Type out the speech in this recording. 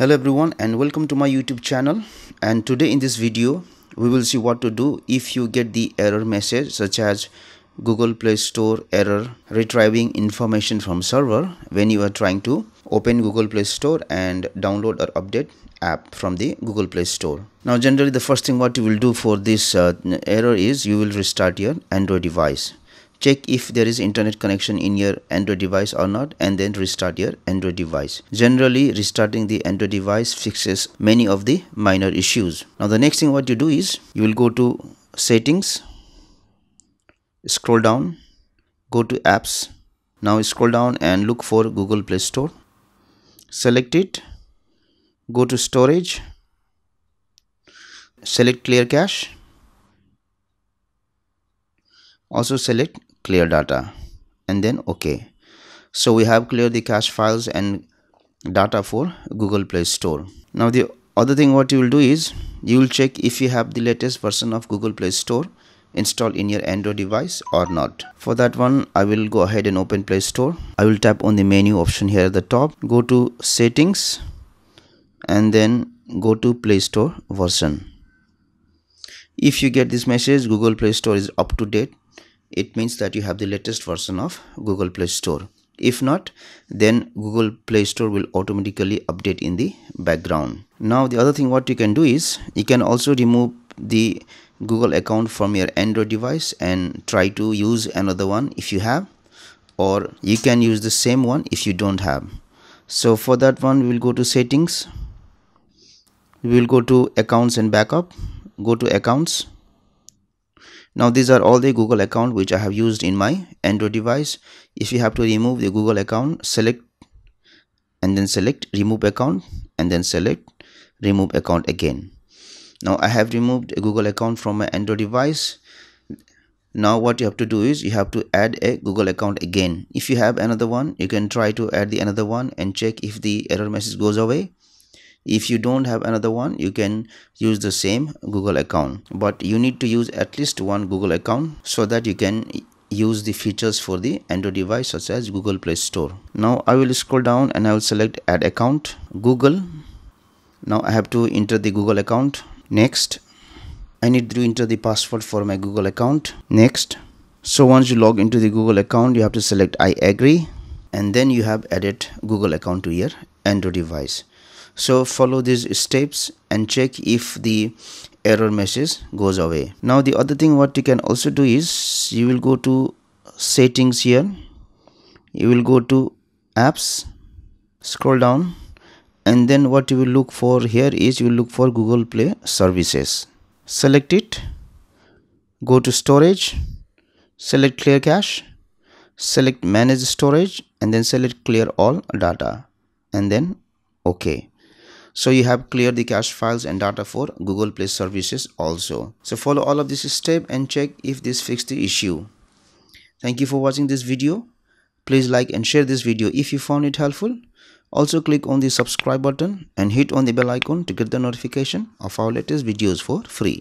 Hello everyone and welcome to my YouTube channel. And today in this video we will see what to do if you get the error message such as Google Play Store error retrieving information from server when you are trying to open Google Play Store and download or update app from the Google Play Store. Now generally the first thing what you will do for this error is you will restart your Android device. Check if there is internet connection in your Android device or not and then restart your Android device. Generally restarting the Android device fixes many of the minor issues. Now the next thing what you do is you will go to settings, scroll down, go to apps. Now scroll down and look for Google Play Store. Select it, go to storage, select clear cache, also select clear data and then OK. So we have cleared the cache files and data for Google Play Store. Now the other thing what you will do is you will check if you have the latest version of Google Play Store installed in your Android device or not. For that one I will go ahead and open Play Store. I will tap on the menu option here at the top, go to settings and then go to Play Store version. If you get this message Google Play Store is up to date, it means that you have the latest version of Google Play Store. If not, then Google Play Store will automatically update in the background. Now the other thing what you can do is you can also remove the Google account from your Android device and try to use another one if you have, or you can use the same one if you don't have. So for that one we will go to settings, we will go to accounts and backup, go to accounts. Now these are all the Google account which I have used in my Android device. If you have to remove the Google account, select and then select remove account and then select remove account again. Now I have removed a Google account from my Android device. Now what you have to do is you have to add a Google account again. If you have another one, you can try to add the another one and check if the error message goes away. If you don't have another one, you can use the same Google account, but you need to use at least one Google account so that you can use the features for the Android device such as Google Play Store. Now I will scroll down and I will select add account, Google. Now I have to enter the Google account. Next, I need to enter the password for my Google account. Next. So once you log into the Google account, you have to select I agree and then you have added Google account to your Android device. So follow these steps and check if the error message goes away. Now the other thing what you can also do is you will go to settings here, you will go to apps, scroll down and then what you will look for here is you will look for Google Play services. Select it, go to storage, select clear cache, select manage storage and then select clear all data and then OK. So you have cleared the cache files and data for Google Play services also. So follow all of this step and check if this fixed the issue. Thank you for watching this video. Please like and share this video if you found it helpful. Also click on the subscribe button and hit on the bell icon to get the notification of our latest videos for free.